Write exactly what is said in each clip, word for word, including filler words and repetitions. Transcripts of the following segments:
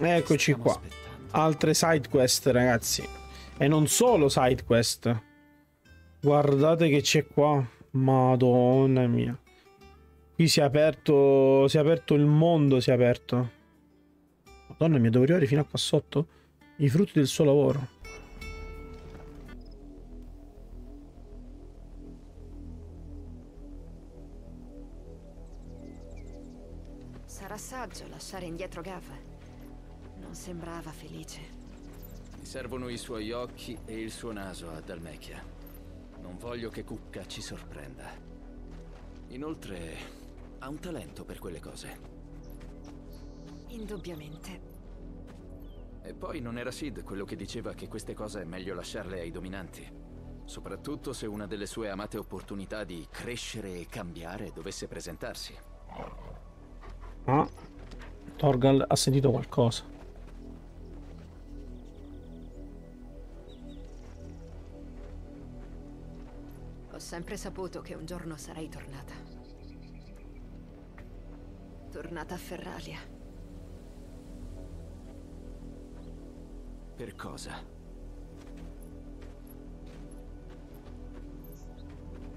Eccoci qua. Altre side quest, ragazzi. E non solo side quest. Guardate che c'è qua. Madonna mia. Qui si è aperto. Si è aperto il mondo, si è aperto. Madonna mia, devo arrivare fino a qua sotto? I frutti del suo lavoro. Sarà saggio lasciare indietro Gav. Non sembrava felice. Mi servono i suoi occhi e il suo naso a Dalmechia. Non voglio che Cucca ci sorprenda. Inoltre, ha un talento per quelle cose. Indubbiamente. E poi non era Sid quello che diceva che queste cose è meglio lasciarle ai dominanti? Soprattutto se una delle sue amate opportunità di crescere e cambiare dovesse presentarsi. Ah, Torgal ha sentito qualcosa. Ho sempre saputo che un giorno sarei tornata. Tornata a Ferralia. Per cosa?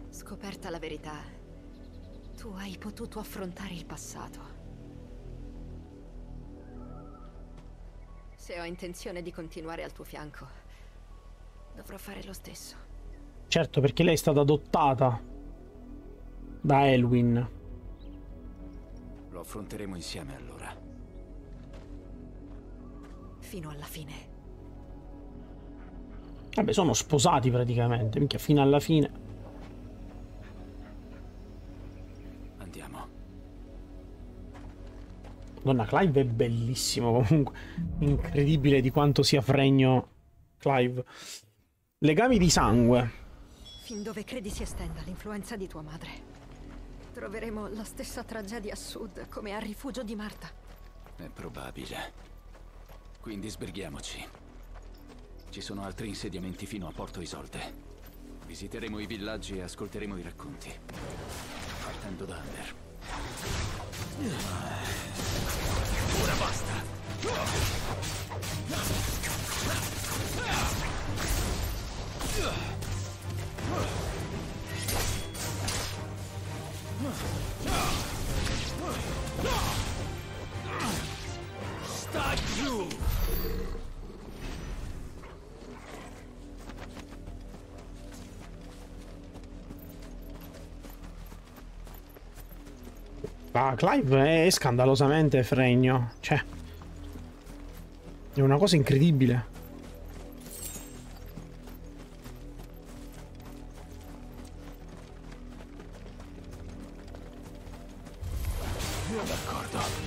Scoperta la verità, tu hai potuto affrontare il passato. Se ho intenzione di continuare al tuo fianco, dovrò fare lo stesso. Certo, perché lei è stata adottata da Elwin. Lo affronteremo insieme allora. Fino alla fine. Vabbè, sono sposati praticamente, minchia, fino alla fine. Andiamo. Madonna, Clive è bellissimo comunque. Incredibile di quanto sia fregno Clive. Legami di sangue. Fin dove credi si estenda l'influenza di tua madre, troveremo la stessa tragedia a sud come al rifugio di Marta. È probabile. Quindi sbrighiamoci. Ci sono altri insediamenti fino a Porto Isolde. Visiteremo i villaggi e ascolteremo i racconti. Partendo da Amber. Ora basta! Sta giù! Ah, Clive è scandalosamente fregno. Cioè, è una cosa incredibile. D'accordo.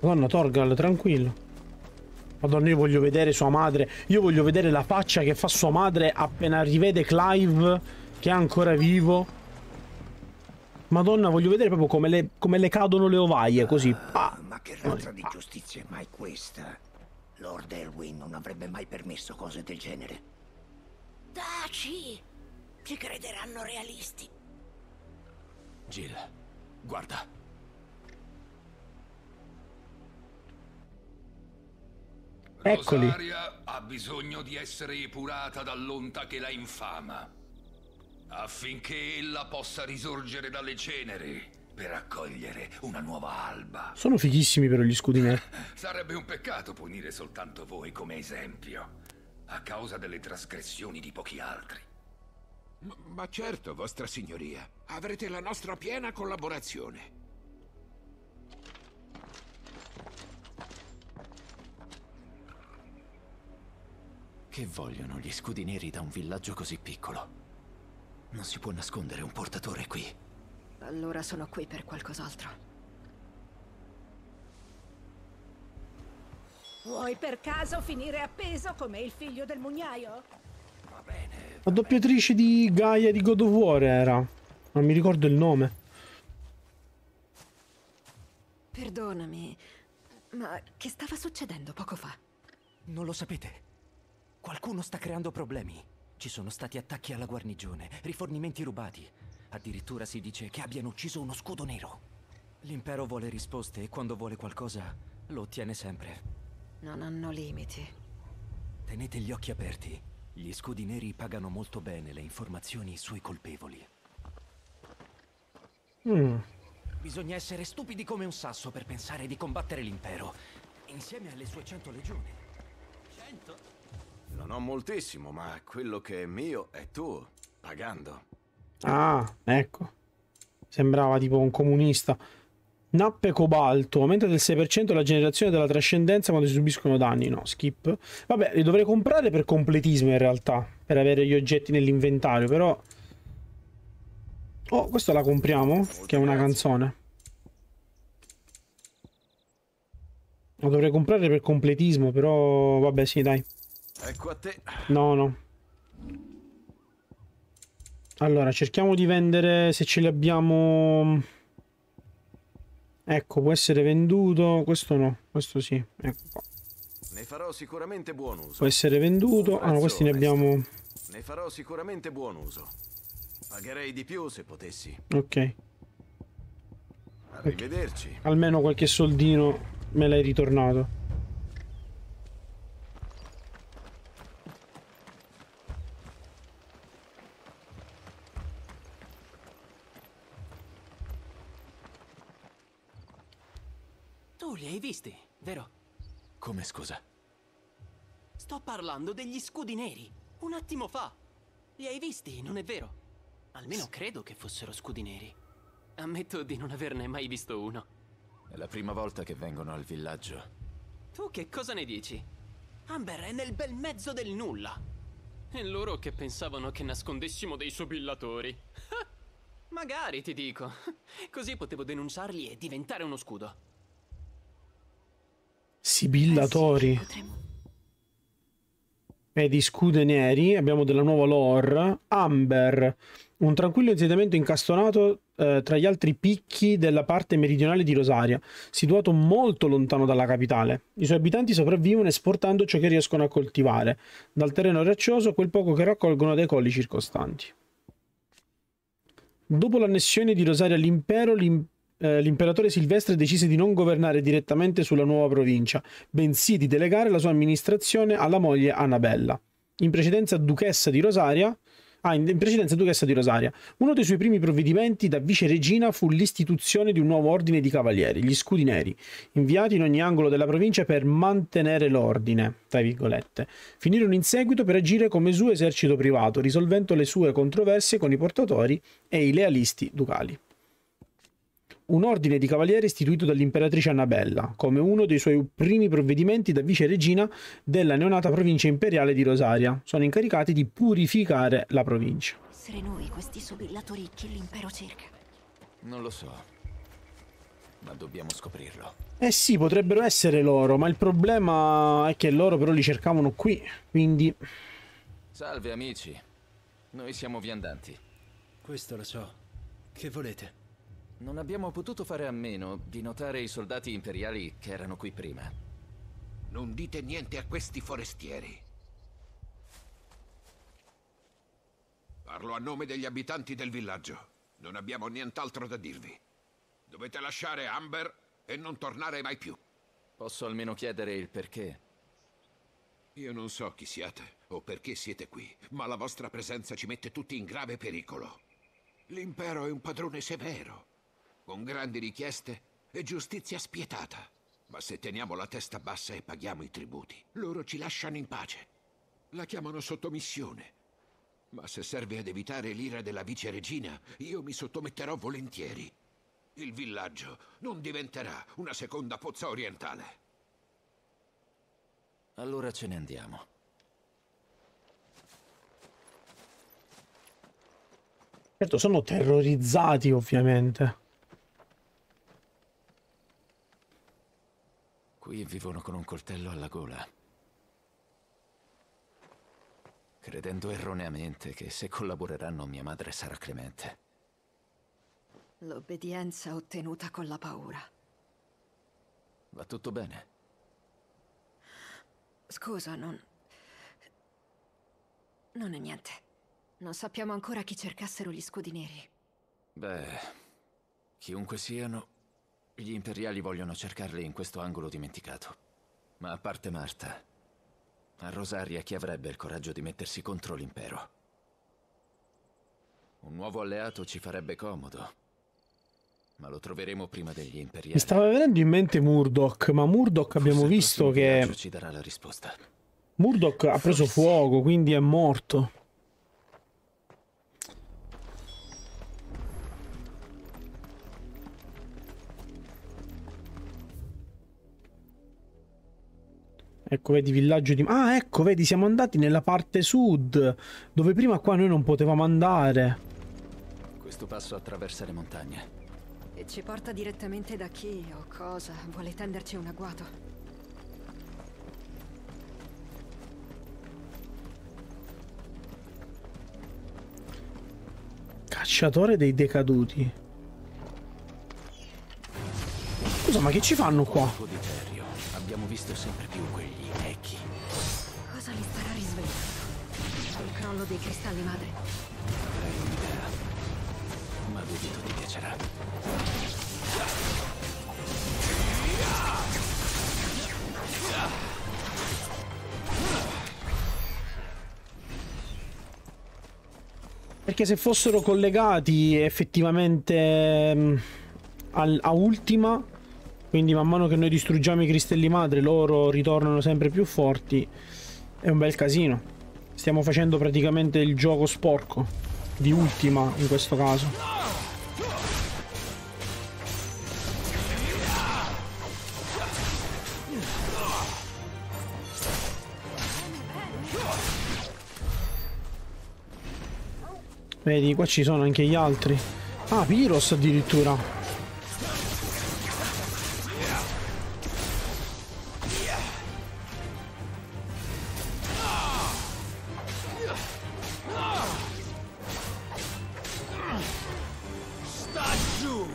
Madonna, Torgal, tranquillo. Madonna, io voglio vedere sua madre. Io voglio vedere la faccia che fa sua madre appena rivede Clive che è ancora vivo. Madonna, voglio vedere proprio come le, come le cadono le ovaie, così. Ah, ma che razza di giustizia è mai questa? Lord Elwin non avrebbe mai permesso cose del genere. Taci! Ci crederanno realisti. Jill, guarda. Eccoli. Rosaria ha bisogno di essere epurata dall'onta che la infama, affinché ella possa risorgere dalle ceneri per accogliere una nuova alba. Sono fighissimi però gli scudi neri. Sarebbe un peccato punire soltanto voi come esempio, a causa delle trasgressioni di pochi altri. Ma, ma certo, vostra signoria. Avrete la nostra piena collaborazione. Che vogliono gli scudi neri da un villaggio così piccolo? Non si può nascondere un portatore qui. Allora sono qui per qualcos'altro. Vuoi per caso finire appeso come il figlio del mugnaio? Va bene. Va La doppiatrice bene. di Gaia di God of War era. Non mi ricordo il nome. Perdonami, ma che stava succedendo poco fa? Non lo sapete? Qualcuno sta creando problemi. Ci sono stati attacchi alla guarnigione, rifornimenti rubati. Addirittura si dice che abbiano ucciso uno scudo nero. L'impero vuole risposte e quando vuole qualcosa lo ottiene sempre. Non hanno limiti. Tenete gli occhi aperti. Gli scudi neri pagano molto bene le informazioni sui colpevoli. Mm. Bisogna essere stupidi come un sasso per pensare di combattere l'impero, insieme alle sue cento legioni. Cento? Non ho moltissimo, ma quello che è mio è tuo, pagando. Ah, ecco. Sembrava tipo un comunista. Nappe cobalto, aumenta del sei per cento la generazione della trascendenza quando si subiscono danni. No, skip. Vabbè, li dovrei comprare per completismo in realtà, per avere gli oggetti nell'inventario, però... Oh, questo la compriamo, che è una canzone. Lo dovrei comprare per completismo, però... Vabbè, sì, dai. Ecco a te. No, no. Allora, cerchiamo di vendere se ce li abbiamo... Ecco, può essere venduto. Questo no, questo sì. Ecco qua. Ne farò sicuramente buon uso. Può essere venduto. Ah, no, questi ne abbiamo... Ne farò sicuramente buon uso. Pagherei di più se potessi. Ok. Arrivederci. Okay. Almeno qualche soldino me l'hai ritornato. Tu li hai visti, vero? Come, scusa? Sto parlando degli scudi neri. Un attimo fa. Li hai visti, non è vero? Almeno credo che fossero scudi neri. Ammetto di non averne mai visto uno. È la prima volta che vengono al villaggio. Tu che cosa ne dici? Amber è nel bel mezzo del nulla. E loro che pensavano che nascondessimo dei sobillatori. Magari, ti dico. Così potevo denunciarli e diventare uno scudo. Sibillatori. E di scudi neri abbiamo della nuova lore. Amber, un tranquillo insediamento incastonato eh, tra gli altri picchi della parte meridionale di Rosaria, situato molto lontano dalla capitale. I suoi abitanti sopravvivono esportando ciò che riescono a coltivare, dal terreno roccioso quel poco che raccolgono dai colli circostanti. Dopo l'annessione di Rosaria all'impero, l'impero l'imperatore Silvestre decise di non governare direttamente sulla nuova provincia, bensì di delegare la sua amministrazione alla moglie Annabella, in precedenza duchessa di Rosaria. Ah, in precedenza duchessa di Rosaria. Uno dei suoi primi provvedimenti da vice regina fu l'istituzione di un nuovo ordine di cavalieri, gli scudi neri, inviati in ogni angolo della provincia per mantenere l'ordine, tra virgolette. Finirono in seguito per agire come suo esercito privato, risolvendo le sue controversie con i portatori e i lealisti ducali. Un ordine di cavalieri istituito dall'imperatrice Annabella, come uno dei suoi primi provvedimenti da vice regina della neonata provincia imperiale di Rosaria. Sono incaricati di purificare la provincia. Essere noi questi sobillatori che l'impero cerca? Non lo so, ma dobbiamo scoprirlo. Eh sì, potrebbero essere loro, ma il problema è che loro però li cercavano qui, quindi... Salve amici, noi siamo viandanti. Questo lo so, che volete? Non abbiamo potuto fare a meno di notare i soldati imperiali che erano qui prima. Non dite niente a questi forestieri. Parlo a nome degli abitanti del villaggio. Non abbiamo nient'altro da dirvi. Dovete lasciare Amber e non tornare mai più. Posso almeno chiedere il perché? Io non so chi siate o perché siete qui, ma la vostra presenza ci mette tutti in grave pericolo. L'impero è un padrone severo, con grandi richieste e giustizia spietata. Ma se teniamo la testa bassa e paghiamo i tributi, loro ci lasciano in pace. La chiamano sottomissione. Ma se serve ad evitare l'ira della vice regina, io mi sottometterò volentieri. Il villaggio non diventerà una seconda Pozza Orientale. Allora ce ne andiamo. Certo, sono terrorizzati, ovviamente. Qui vivono con un coltello alla gola, credendo erroneamente che se collaboreranno mia madre sarà clemente. L'obbedienza ottenuta con la paura. Va tutto bene? Scusa, non... non è niente. Non sappiamo ancora chi cercassero gli Scudi Neri. Beh, chiunque siano, gli imperiali vogliono cercarli in questo angolo dimenticato. Ma a parte Marta, a Rosaria chi avrebbe il coraggio di mettersi contro l'impero? Un nuovo alleato ci farebbe comodo. Ma lo troveremo prima degli imperiali. Mi stava venendo in mente Murdoch, ma Murdoch abbiamo visto che ci darà la risposta. Murdoch ha preso fuoco, quindi è morto. Ecco, vedi, villaggio di... Ah, ecco, vedi, siamo andati nella parte sud, dove prima qua noi non potevamo andare. Questo passo attraversa le montagne. E ci porta direttamente da chi o cosa vuole tenderci un agguato. Cacciatore dei decaduti. Scusa, ma che ci fanno qua? Abbiamo visto sempre più quegli echi. Cosa li starà risvegliando? Il crollo dei cristalli madre. Avrei un'idea. Ma dubito ti piacerà. Perché se fossero collegati effettivamente al, a ultima, quindi man mano che noi distruggiamo i cristelli madre loro ritornano sempre più forti, è un bel casino. Stiamo facendo praticamente il gioco sporco di ultima in questo caso. Vedi, qua ci sono anche gli altri. Ah, Pyros addirittura. Sta giù.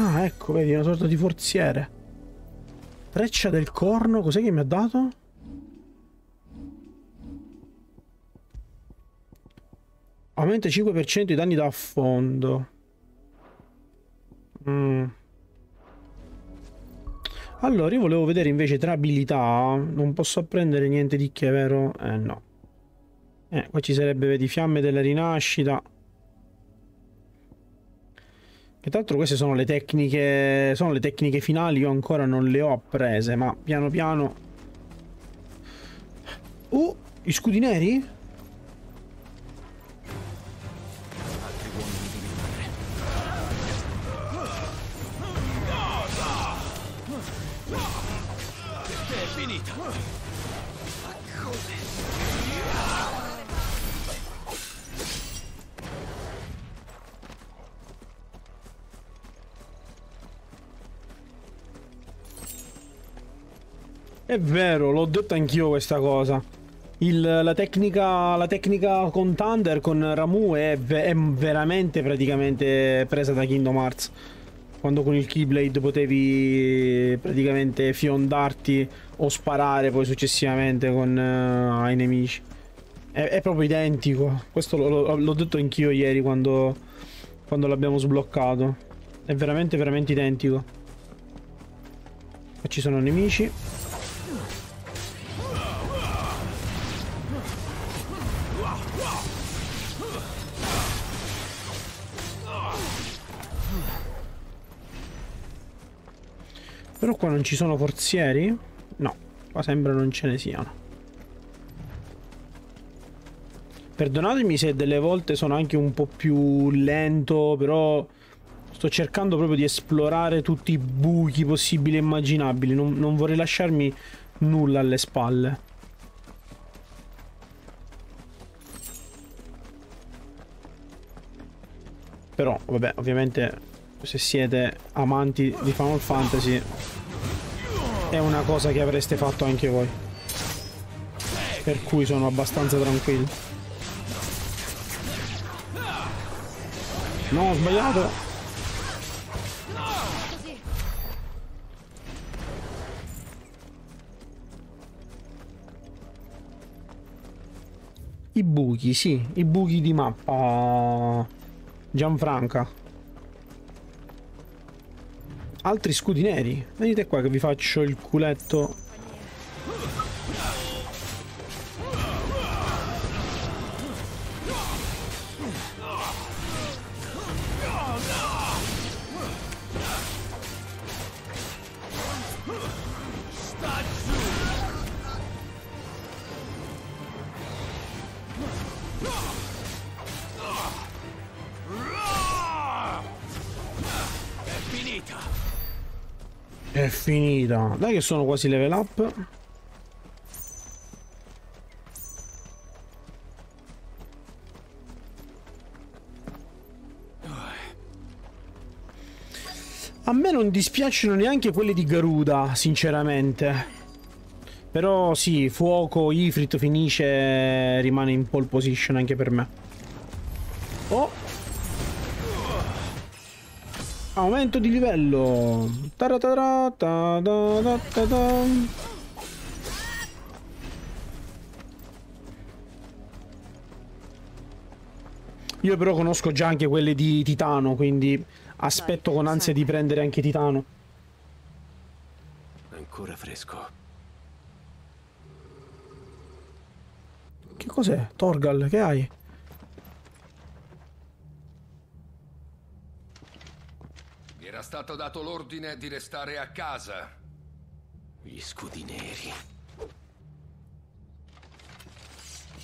Ah, ecco, vedi, una sorta di forziere. Treccia del corno, cos'è che mi ha dato? Aumenta cinque per cento i danni da affondo. Mm. Allora, io volevo vedere invece tra abilità. Non posso apprendere niente di che, vero? Eh, no. Eh, qua ci sarebbe, vedi, fiamme della rinascita. Che tra l'altro queste sono le tecniche, sono le tecniche finali, io ancora non le ho apprese, ma piano piano... Oh, gli Scudi Neri? È vero, l'ho detto anch'io questa cosa. Il, la, tecnica, la tecnica con Thunder, con Ramu, è, è veramente praticamente presa da Kingdom Hearts. Quando con il Keyblade potevi praticamente fiondarti o sparare poi successivamente con, uh, ai nemici. È, è proprio identico. Questo l'ho detto anch'io ieri quando, quando l'abbiamo sbloccato. È veramente, veramente identico. Qua ci sono nemici. Però qua non ci sono forzieri? No, qua sembra non ce ne siano. Perdonatemi se delle volte sono anche un po' più lento, però sto cercando proprio di esplorare tutti i buchi possibili e immaginabili. Non, non vorrei lasciarmi nulla alle spalle. Però, vabbè, ovviamente se siete amanti di Final Fantasy, è una cosa che avreste fatto anche voi, per cui sono abbastanza tranquillo. No, ho sbagliato. I buchi, sì, i buchi di mappa, Gianfranca. Altri scudi neri. Venite qua che vi faccio il culetto. È finita. Dai che sono quasi level up. A me non dispiacciono neanche quelle di Garuda, sinceramente. Però sì, fuoco, Ifrit, Fenice rimane in pole position anche per me. Oh! Aumento di livello. Taratara, ta da da ta da. Io però conosco già anche quelle di Titano, quindi aspetto con ansia di prendere anche Titano. Ancora fresco. Che cos'è? Torgal, che hai? Era stato dato l'ordine di restare a casa. Gli scudi neri.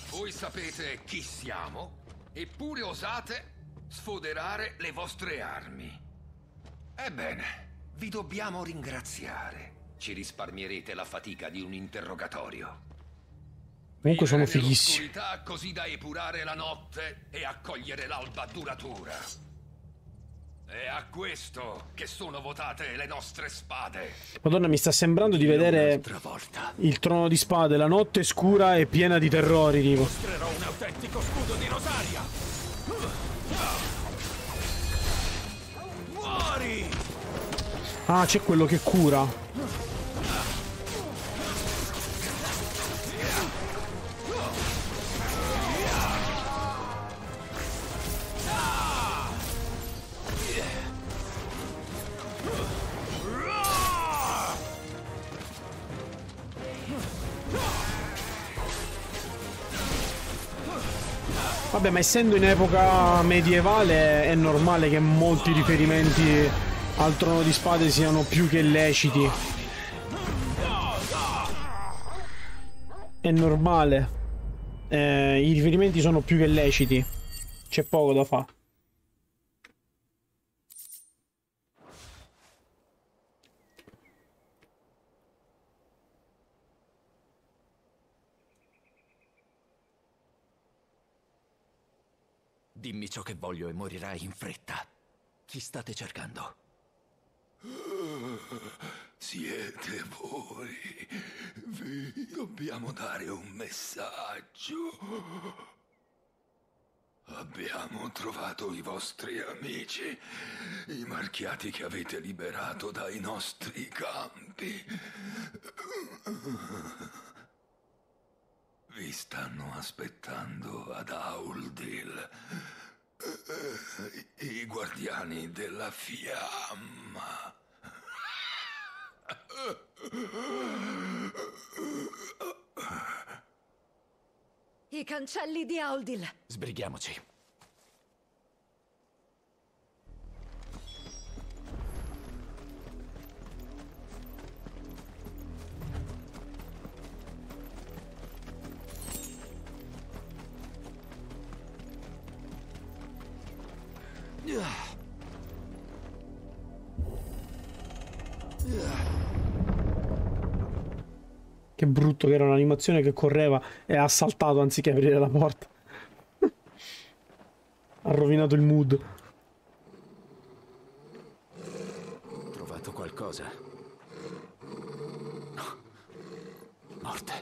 Voi sapete chi siamo, eppure osate sfoderare le vostre armi. Ebbene, vi dobbiamo ringraziare. Ci risparmierete la fatica di un interrogatorio. Comunque sono fighissimi. Così da epurare la notte e accogliere l'alba duratura. È a questo che sono votate le nostre spade. Madonna, mi sta sembrando di vedere il Trono di Spade, la notte scura e piena di terrori. Tipo. Mostrerò un autentico scudo di Rosaria. Muori! Ah, c'è quello che cura. Vabbè, ma essendo in epoca medievale è normale che molti riferimenti al Trono di Spade siano più che leciti. È normale. Eh, i riferimenti sono più che leciti. C'è poco da fare. Dimmi ciò che voglio e morirai in fretta. Chi state cercando? Siete voi. Vi dobbiamo dare un messaggio. Abbiamo trovato i vostri amici, i marchiati che avete liberato dai nostri campi. Vi stanno aspettando ad Auldil, i Guardiani della Fiamma. I cancelli di Auldil. Sbrighiamoci. Che brutto che era un'animazione che correva e ha saltato anziché aprire la porta. Ha rovinato il mood. qualcosa. No. Morte.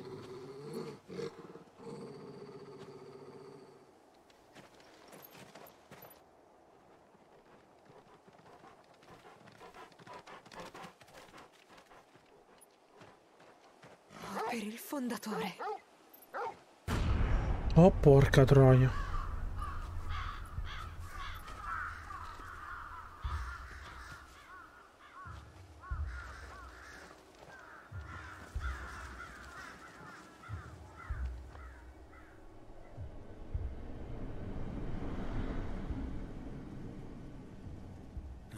Per il fondatore. Oh, porca troia.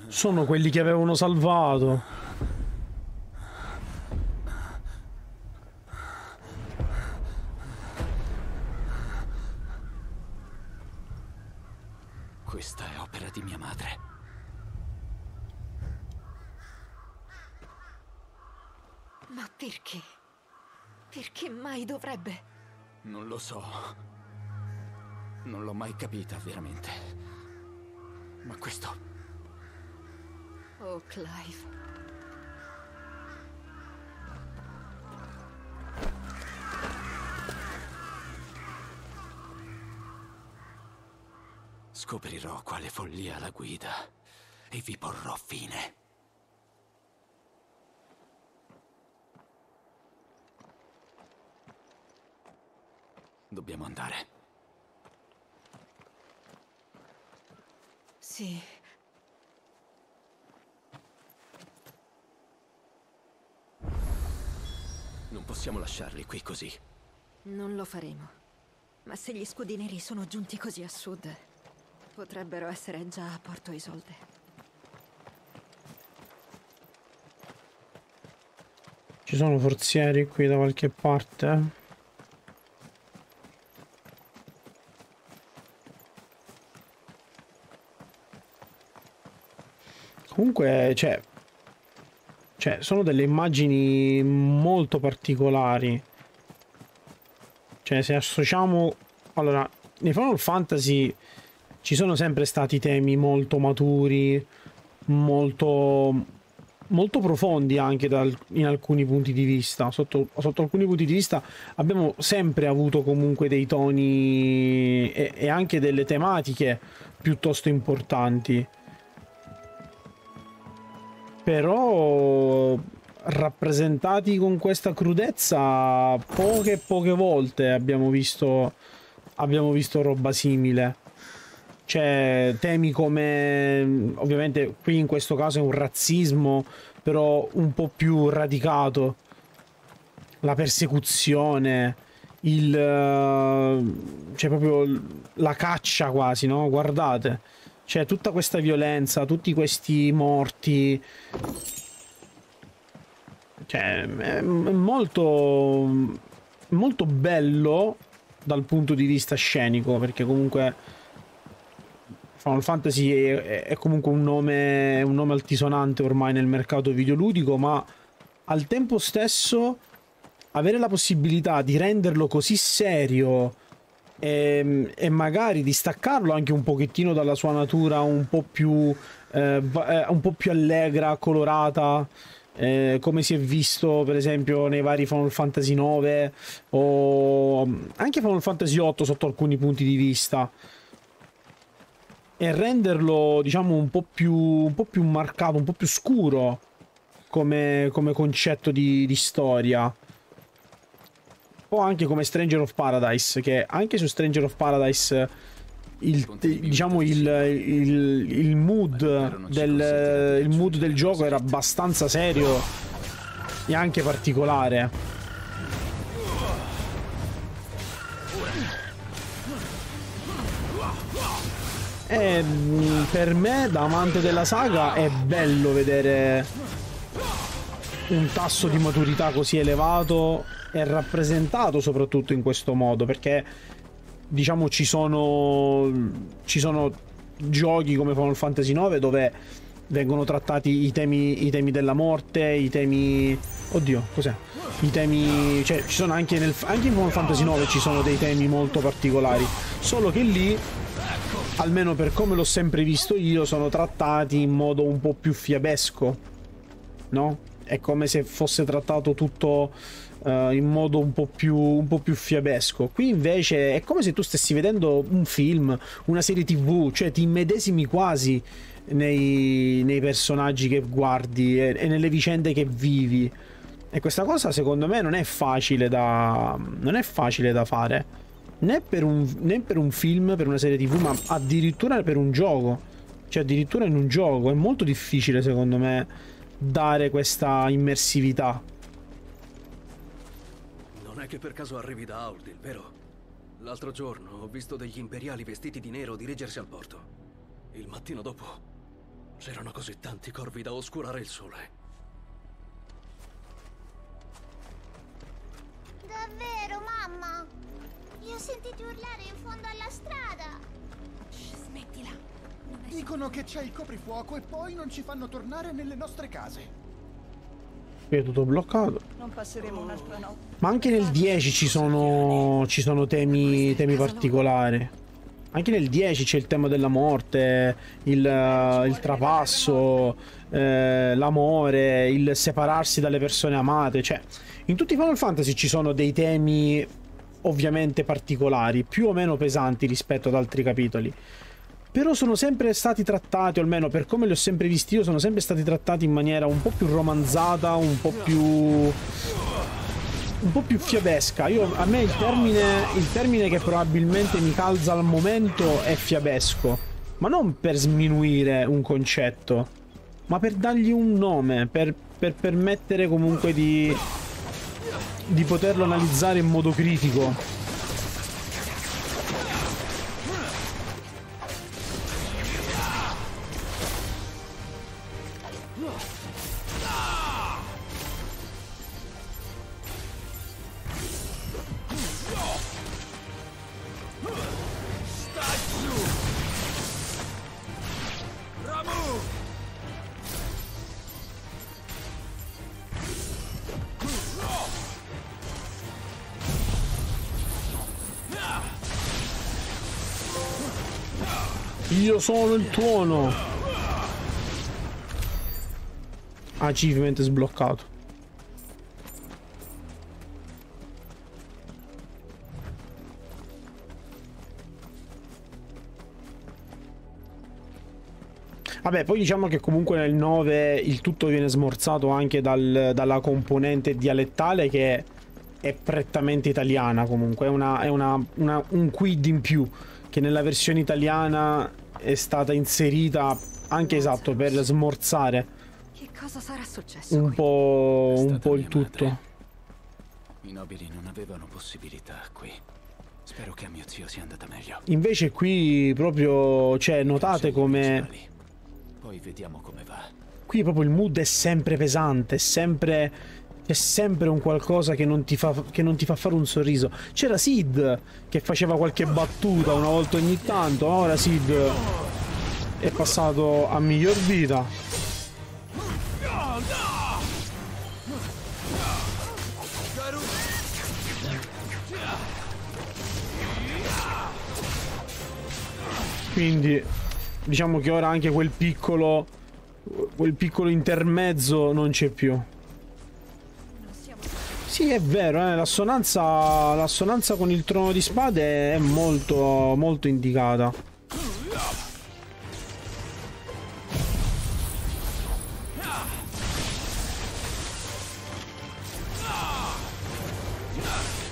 Sono quelli che avevano salvato. Questa è opera di mia madre. Ma perché? Perché mai dovrebbe? Non lo so. Non l'ho mai capita veramente. Ma questo... Oh, Clive. Scoprirò quale follia la guida e vi porrò fine. Dobbiamo andare. Sì. Non possiamo lasciarli qui così. Non lo faremo. Ma se gli Scudi Neri sono giunti così a sud, potrebbero essere già a Porto Isolde. Ci sono forzieri qui da qualche parte? Comunque, cioè... Cioè, sono delle immagini molto particolari. Cioè, se associamo... Allora, nei Final Fantasy ci sono sempre stati temi molto maturi, molto, molto profondi anche dal, in alcuni punti di vista. Sotto, sotto alcuni punti di vista abbiamo sempre avuto comunque dei toni e, e anche delle tematiche piuttosto importanti. Però rappresentati con questa crudezza poche poche volte abbiamo visto, abbiamo visto roba simile. Cioè temi come, ovviamente qui in questo caso è un razzismo, però un po' più radicato, la persecuzione, il, cioè proprio la caccia quasi, no? Guardate. Cioè, tutta questa violenza, tutti questi morti... Cioè, è molto... molto bello dal punto di vista scenico, perché comunque... Final Fantasy è, è comunque un nome, un nome altisonante ormai nel mercato videoludico, ma al tempo stesso avere la possibilità di renderlo così serio... E, e magari distaccarlo anche un pochettino dalla sua natura un po' più, eh, un po' più allegra, colorata, eh, come si è visto per esempio nei vari Final Fantasy nove o anche Final Fantasy otto sotto alcuni punti di vista, e renderlo diciamo un po' più, un po' più marcato, un po' più scuro come, come concetto di, di storia. O anche come Stranger of Paradise, che anche su Stranger of Paradise il, diciamo il, il, il mood del, il mood del gioco era abbastanza serio e anche particolare. E per me, da amante della saga, è bello vedere un tasso di maturità così elevato è rappresentato soprattutto in questo modo, perché diciamo ci sono ci sono giochi come Final Fantasy nove dove vengono trattati i temi i temi della morte, i temi oddio cos'è i temi cioè ci sono anche nel anche in Final Fantasy nove ci sono dei temi molto particolari, solo che lì, almeno per come l'ho sempre visto io, sono trattati in modo un po' più fiabesco. no? È come se fosse trattato tutto uh, in modo un po' più, un po' più fiabesco. Qui invece è come se tu stessi vedendo un film, una serie tv, cioè ti immedesimi quasi nei, nei personaggi che guardi e, e nelle vicende che vivi. E questa cosa secondo me non è facile da, non è facile da fare. Né per, un, né per un film, per una serie tv, ma addirittura per un gioco. Cioè addirittura in un gioco è molto difficile secondo me dare questa immersività. Non è che per caso arrivi da Auldil, vero? L'altro giorno ho visto degli imperiali vestiti di nero dirigersi al porto. Il mattino dopo c'erano così tanti corvi da oscurare il sole. Davvero, mamma? Li ho sentiti urlare in fondo alla strada. Shh, smettila. Dicono che c'è il coprifuoco e poi non ci fanno tornare nelle nostre case. Qui è tutto bloccato. Non passeremo un'altra notte. Ma anche nel dieci ci sono, ci sono temi, temi particolari. Anche nel dieci c'è il tema della morte, il, il trapasso, eh, l'amore, il separarsi dalle persone amate. Cioè, in tutti i Final Fantasy ci sono dei temi ovviamente particolari, più o meno pesanti rispetto ad altri capitoli, però sono sempre stati trattati, o almeno per come li ho sempre visti io, sono sempre stati trattati in maniera un po' più romanzata, un po' più un po' più fiabesca. Io, a me il termine il termine che probabilmente mi calza al momento è fiabesco, ma non per sminuire un concetto, ma per dargli un nome, per, per permettere comunque di di poterlo analizzare in modo critico. Io sono il tuono. Achievement sbloccato. Vabbè, poi diciamo che comunque nel nove il tutto viene smorzato anche dal, dalla componente dialettale che è prettamente italiana comunque. È, una, è una, una, un quid in più che nella versione italiana è stata inserita anche, esatto, per smorzare che cosa sarà successo un po', un po' il tutto. Madre. I nobili non avevano possibilità qui. Spero che a mio zio sia andata meglio. Invece qui proprio, cioè, notate come poi vediamo come va. Qui proprio il mood è sempre pesante, è sempre c'è sempre un qualcosa che non ti fa, che non ti fa fare un sorriso. C'era Sid che faceva qualche battuta una volta ogni tanto. Ora Sid è passato a miglior vita. Quindi diciamo che ora anche quel piccolo quel piccolo intermezzo non c'è più. Sì, è vero, eh, l'assonanza l'assonanza con il trono di spade è molto molto indicata.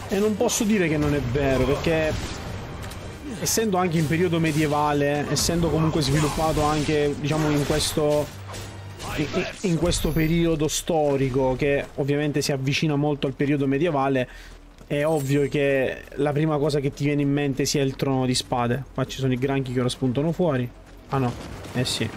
E non posso dire che non è vero, perché essendo anche in periodo medievale, essendo comunque sviluppato anche, diciamo, in questo in questo periodo storico che ovviamente si avvicina molto al periodo medievale, è ovvio che la prima cosa che ti viene in mente sia il trono di spade. Qua ci sono i granchi che ora spuntano fuori. Ah no, eh sì.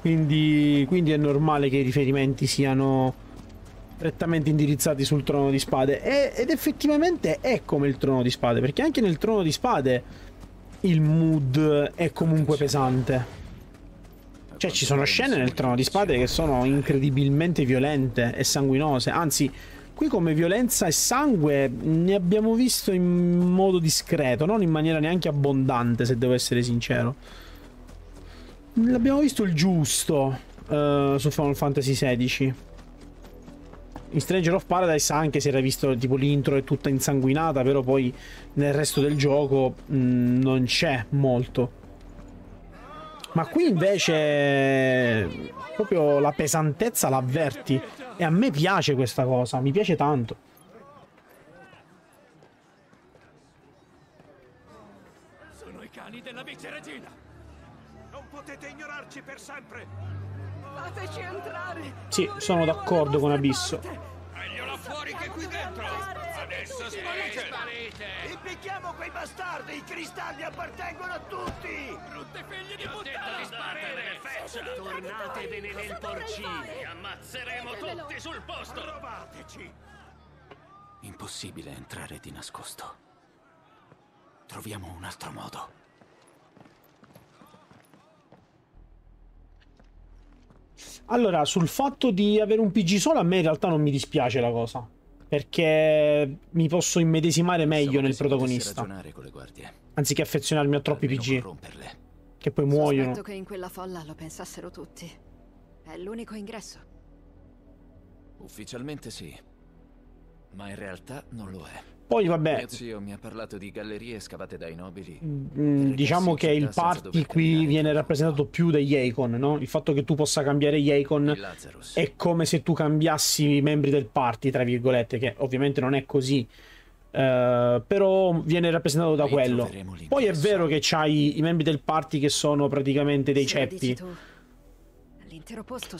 Quindi, quindi è normale che i riferimenti siano prettamente indirizzati sul trono di spade. E, ed effettivamente è come il trono di spade, perché anche nel trono di spade il mood è comunque pesante. Cioè ci sono scene nel Trono di Spade che sono incredibilmente violente e sanguinose. Anzi, qui come violenza e sangue ne abbiamo visto in modo discreto, non in maniera neanche abbondante, se devo essere sincero. L'abbiamo visto il giusto uh, su Final Fantasy sedici. In Stranger of Paradise anche si era visto tipo l'intro è tutta insanguinata, però poi nel resto del gioco mh, non c'è molto. Ma qui invece proprio la pesantezza l'avverti e a me piace questa cosa, mi piace tanto. Sono i cani della viceregina. Non potete ignorarci per sempre. Fateci entrare. Sì, sono d'accordo con Abisso. Meglio fuori che qui dentro. Adesso sparite. Impicchiamo quei bastardi, i cristalli appartengono a tutti. Brutte figlie di puttana, di sparare. Tornatevene nel porcino. Vi ammazzeremo tutti sul posto. Trovateci. Impossibile entrare di nascosto. Troviamo un altro modo. Allora, sul fatto di avere un P G solo, a me in realtà non mi dispiace la cosa, perché mi posso immedesimare meglio nel protagonista, anziché affezionarmi a troppi P G che poi muoiono. Sospetto che in quella folla lo pensassero tutti. È l'unico ingresso. Ufficialmente sì, ma in realtà non lo è. Poi vabbè, mio zio mi ha parlato di gallerie scavate dai nobili. Mm, diciamo che il party qui viene rappresentato più dagli icon, no? Il fatto che tu possa cambiare gli icon è come se tu cambiassi i membri del party, tra virgolette, che ovviamente non è così, uh, però viene rappresentato da quello. Poi è vero che c'hai i membri del party che sono praticamente dei ceppi.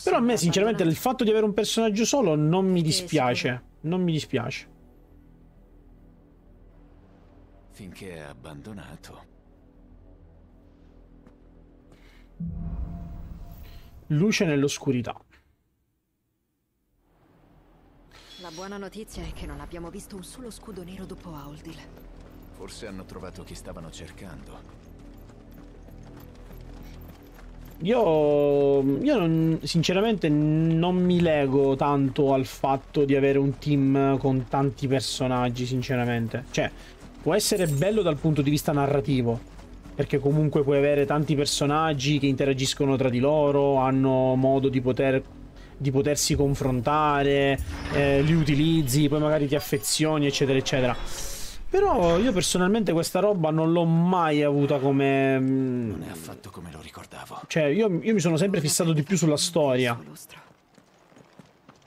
Però a me sinceramente il fatto di avere un personaggio solo non mi dispiace, non mi dispiace. Finché è abbandonato. Luce nell'oscurità. La buona notizia è che non abbiamo visto un solo scudo nero dopo Auldil. Forse hanno trovato chi stavano cercando. Io, io non, sinceramente non mi lego tanto al fatto di avere un team con tanti personaggi, sinceramente. Cioè, può essere bello dal punto di vista narrativo, perché comunque puoi avere tanti personaggi che interagiscono tra di loro, hanno modo di, poter, di potersi confrontare, eh, li utilizzi, poi magari ti affezioni, eccetera, eccetera. Però io personalmente questa roba non l'ho mai avuta come... Non è affatto come lo ricordavo. Cioè, io, io mi sono sempre fissato di più sulla storia.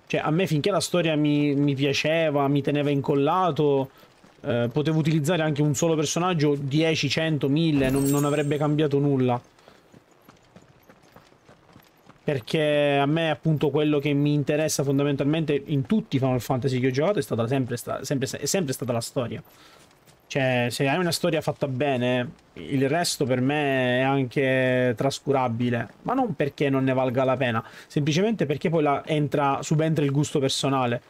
Cioè, a me finché la storia mi, mi piaceva, mi teneva incollato... Eh, potevo utilizzare anche un solo personaggio, dieci, cento, mille, non, non avrebbe cambiato nulla. Perché a me appunto quello che mi interessa fondamentalmente in tutti i Final Fantasy che ho giocato è stata sempre, sta, sempre, è sempre stata la storia. Cioè, se hai una storia fatta bene, il resto per me è anche trascurabile. Ma non perché non ne valga la pena, semplicemente perché poi la, entra, subentra il gusto personale.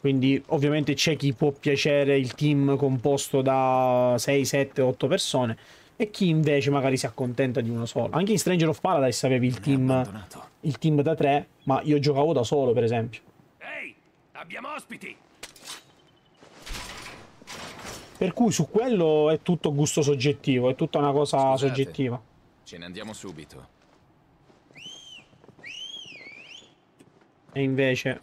Quindi ovviamente c'è chi può piacere il team composto da sei, sette, otto persone e chi invece magari si accontenta di uno solo. Anche in Stranger of Paradise avevi il team, il team da tre, ma io giocavo da solo, per esempio. Ehi, abbiamo ospiti! Per cui su quello è tutto gusto soggettivo, è tutta una cosa Scusate, soggettiva. Ce ne andiamo subito. E invece...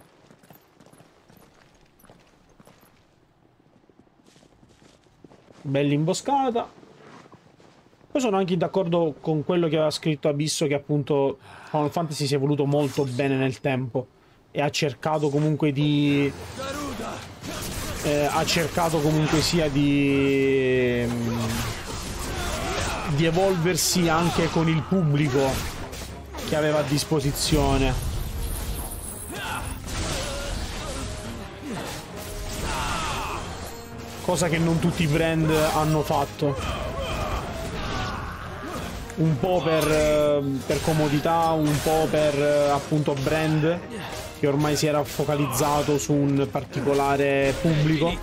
Bella imboscata. Poi sono anche d'accordo con quello che aveva scritto Abisso, che appunto Final Fantasy si è voluto molto bene nel tempo e ha cercato comunque di eh, ha cercato comunque sia di di evolversi anche con il pubblico che aveva a disposizione. Cosa che non tutti i brand hanno fatto. Un po' per, per comodità, un po' per appunto brand che ormai si era focalizzato su un particolare pubblico.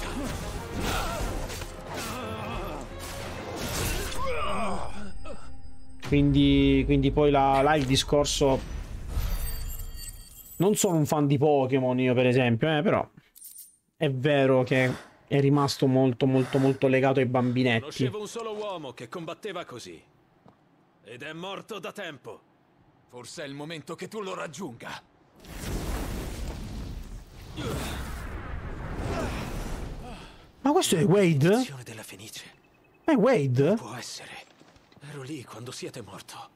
Quindi, quindi poi là, là il discorso... Non sono un fan di Pokémon io, per esempio, eh, però è vero che è rimasto molto molto molto legato ai bambinetti. Conoscevo un solo uomo che combatteva così ed è morto da tempo. Forse è il momento che tu lo raggiunga. Ma questo è Wade? La stazione della Fenice. È Wade? Può essere. Ero lì quando siete morto.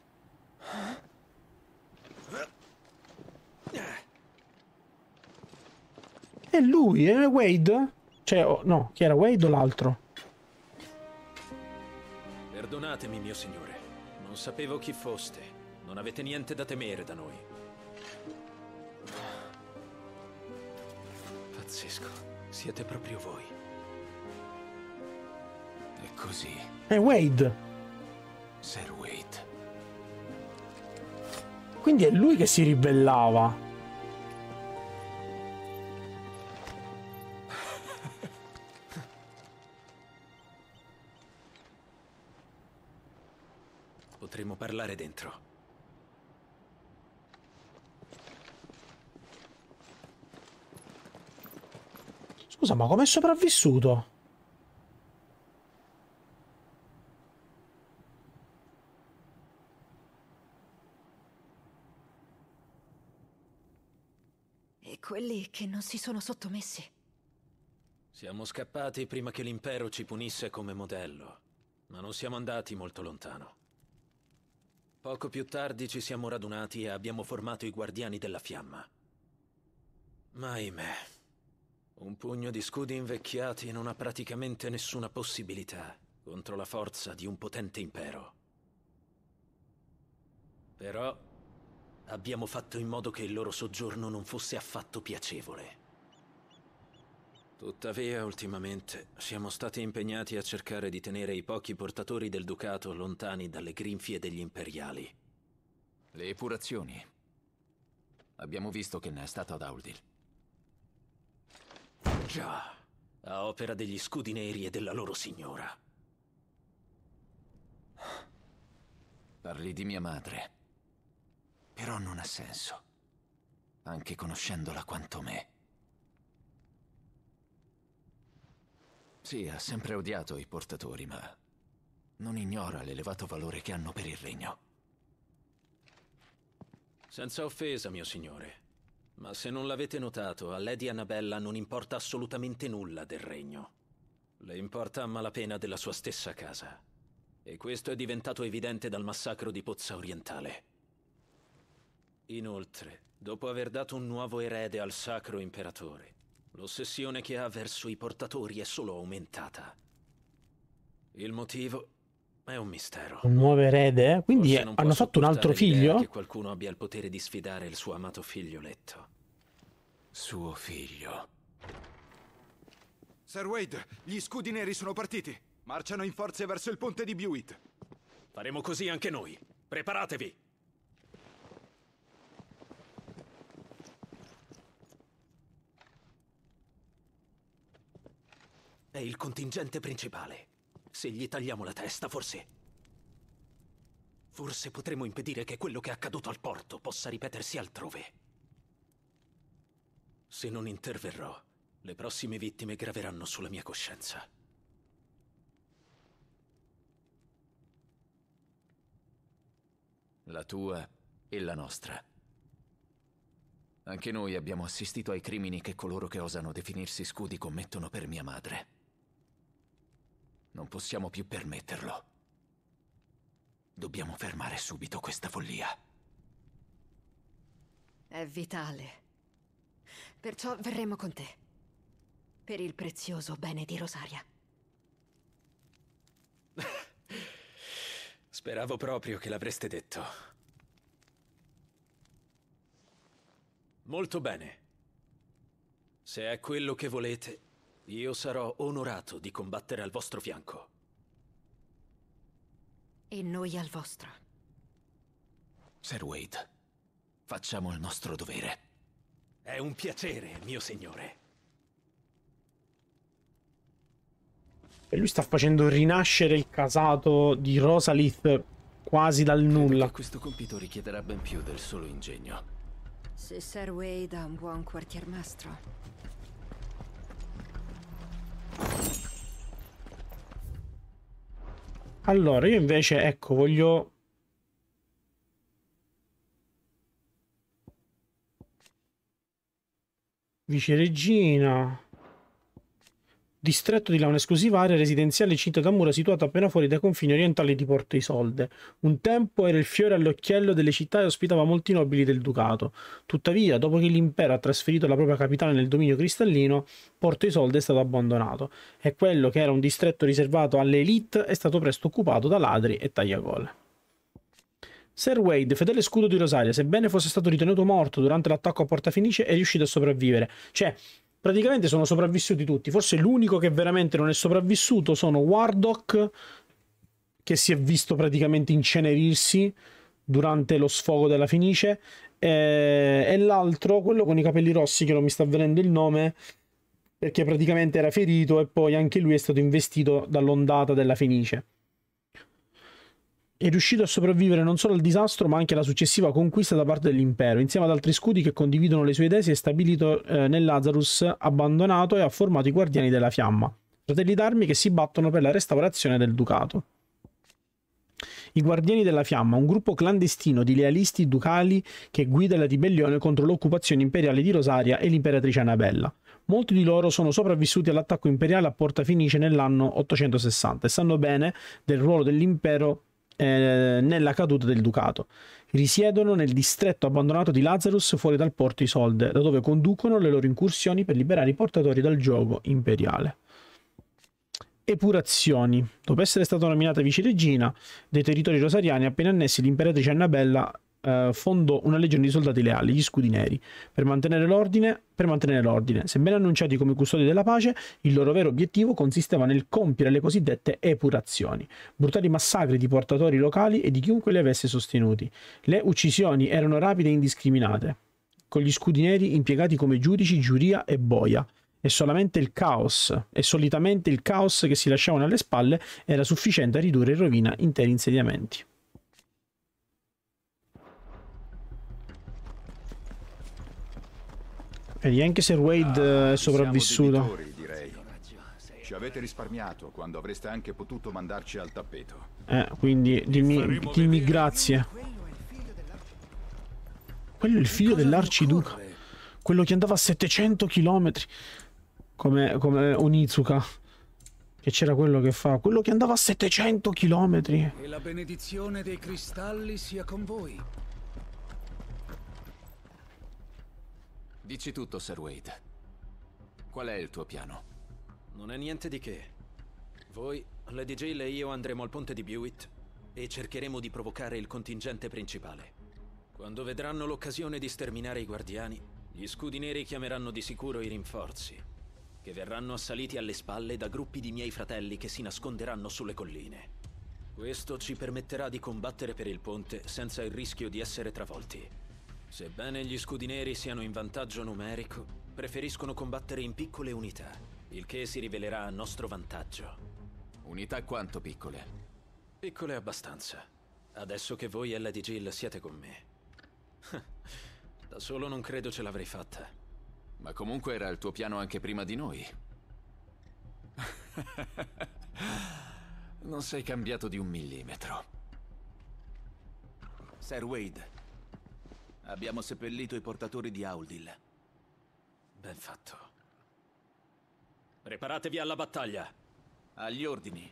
È lui, è Wade? Cioè, oh, no, chi era, Wade o l'altro? Perdonatemi, mio signore. Non sapevo chi foste. Non avete niente da temere da noi. Pazzesco. Siete proprio voi. E così. È Wade. Sir Wade. Quindi è lui che si ribellava. Potremmo parlare dentro. Scusa, ma com'è sopravvissuto? Quelli che non si sono sottomessi. Siamo scappati prima che l'impero ci punisse come modello, ma non siamo andati molto lontano. Poco più tardi ci siamo radunati e abbiamo formato i Guardiani della Fiamma. Ma ahimè, un pugno di scudi invecchiati non ha praticamente nessuna possibilità contro la forza di un potente impero. Però... abbiamo fatto in modo che il loro soggiorno non fosse affatto piacevole. Tuttavia, ultimamente, siamo stati impegnati a cercare di tenere i pochi portatori del Ducato lontani dalle grinfie degli imperiali. Le epurazioni. Abbiamo visto che ne è stato ad Auldil. Già, a opera degli Scudi Neri e della loro signora. Parli di mia madre. Però non ha senso, anche conoscendola quanto me. Sì, ha sempre odiato i portatori, ma non ignora l'elevato valore che hanno per il regno. Senza offesa, mio signore, ma se non l'avete notato, a Lady Annabella non importa assolutamente nulla del regno. Le importa a malapena della sua stessa casa. E questo è diventato evidente dal massacro di Pozza Orientale. Inoltre, dopo aver dato un nuovo erede al sacro imperatore, l'ossessione che ha verso i portatori è solo aumentata. Il motivo è un mistero. Un nuovo erede? Quindi hanno fatto un altro figlio? Che qualcuno abbia il potere di sfidare il suo amato figlioletto. Suo figlio. Sir Wade, gli Scudi Neri sono partiti. Marciano in forze verso il ponte di Bewitt. Faremo così anche noi. Preparatevi! È il contingente principale. Se gli tagliamo la testa, forse... forse potremo impedire che quello che è accaduto al porto possa ripetersi altrove. Se non interverrò, le prossime vittime graveranno sulla mia coscienza. La tua e la nostra. Anche noi abbiamo assistito ai crimini che coloro che osano definirsi scudi commettono per mia madre. Non possiamo più permetterlo. Dobbiamo fermare subito questa follia. È vitale. Perciò verremo con te. Per il prezioso bene di Rosaria. Speravo proprio che l'avreste detto. Molto bene. Se è quello che volete... io sarò onorato di combattere al vostro fianco. E noi al vostro. Sir Wade, facciamo il nostro dovere. È un piacere, mio signore. E lui sta facendo rinascere il casato di Rosalith quasi dal nulla. Questo compito richiederà ben più del solo ingegno. Se Sir Wade ha un buon quartiermastro. Allora, io invece, ecco, voglio... Viceregina. Distretto di Launa esclusivaria, residenziale città da mura situata appena fuori dai confini orientali di Porto Isolde. Un tempo era il fiore all'occhiello delle città e ospitava molti nobili del Ducato. Tuttavia, dopo che l'impero ha trasferito la propria capitale nel dominio cristallino, Porto Isolde è stato abbandonato e quello che era un distretto riservato alle elite è stato presto occupato da ladri e tagliagole. Sir Wade, fedele scudo di Rosaria, sebbene fosse stato ritenuto morto durante l'attacco a Porta Finice, è riuscito a sopravvivere. Cioè... praticamente sono sopravvissuti tutti. Forse l'unico che veramente non è sopravvissuto sono Murdoch, che si è visto praticamente incenerirsi durante lo sfogo della Fenice, e, e l'altro, quello con i capelli rossi, che non mi sta venendo il nome, perché praticamente era ferito e poi anche lui è stato investito dall'ondata della Fenice. È riuscito a sopravvivere non solo al disastro ma anche alla successiva conquista da parte dell'impero. Insieme ad altri scudi che condividono le sue idee si è stabilito eh, nel Lazarus abbandonato e ha formato i Guardiani della Fiamma, fratelli d'armi che si battono per la restaurazione del Ducato. I Guardiani della Fiamma, un gruppo clandestino di lealisti ducali che guida la ribellione contro l'occupazione imperiale di Rosaria e l'imperatrice Annabella. Molti di loro sono sopravvissuti all'attacco imperiale a Porta Finice nell'anno ottocentosessanta e sanno bene del ruolo dell'impero nella caduta del Ducato. Risiedono nel distretto abbandonato di Lazarus fuori dal Porto Isolde, da dove conducono le loro incursioni per liberare i portatori dal giogo imperiale. Epurazioni. Dopo essere stata nominata viceregina dei territori rosariani appena annessi, l'imperatrice Annabella eh, fondò una legione di soldati leali, gli Scudi Neri, per mantenere l'ordine, per mantenere l'ordine. Sebbene annunciati come custodi della pace, il loro vero obiettivo consisteva nel compiere le cosiddette epurazioni, brutali massacri di portatori locali e di chiunque li avesse sostenuti. Le uccisioni erano rapide e indiscriminate, con gli Scudi Neri impiegati come giudici, giuria e boia. E solamente il caos, e solitamente il caos che si lasciavano alle spalle era sufficiente a ridurre in rovina interi insediamenti. E anche se Wade ah, è sopravvissuto. Debitori, direi. Ci avete risparmiato quando avreste anche potuto mandarci al tappeto. Eh, quindi dimmi, dimmi grazie. Quello è il figlio dell'arciduca. Quello che andava a settecento chilometri. Come, come Onizuka. Che c'era quello che fa. Quello che andava a settecento chilometri. E la benedizione dei cristalli sia con voi. Dici tutto, Sir Wade. Qual è il tuo piano? Non è niente di che. Voi, Lady Jill e io andremo al ponte di Bewitt e cercheremo di provocare il contingente principale. Quando vedranno l'occasione di sterminare i guardiani, gli Scudi Neri chiameranno di sicuro i rinforzi, che verranno assaliti alle spalle da gruppi di miei fratelli che si nasconderanno sulle colline. Questo ci permetterà di combattere per il ponte senza il rischio di essere travolti. Sebbene gli Scudi Neri siano in vantaggio numerico, preferiscono combattere in piccole unità, il che si rivelerà a nostro vantaggio. Unità quanto piccole? Piccole abbastanza. Adesso che voi e Lady Jill siete con me. Da solo non credo ce l'avrei fatta. Ma comunque era il tuo piano anche prima di noi. Non sei cambiato di un millimetro. Sir Wade... abbiamo seppellito i portatori di Auldil. Ben fatto. Preparatevi alla battaglia. Agli ordini.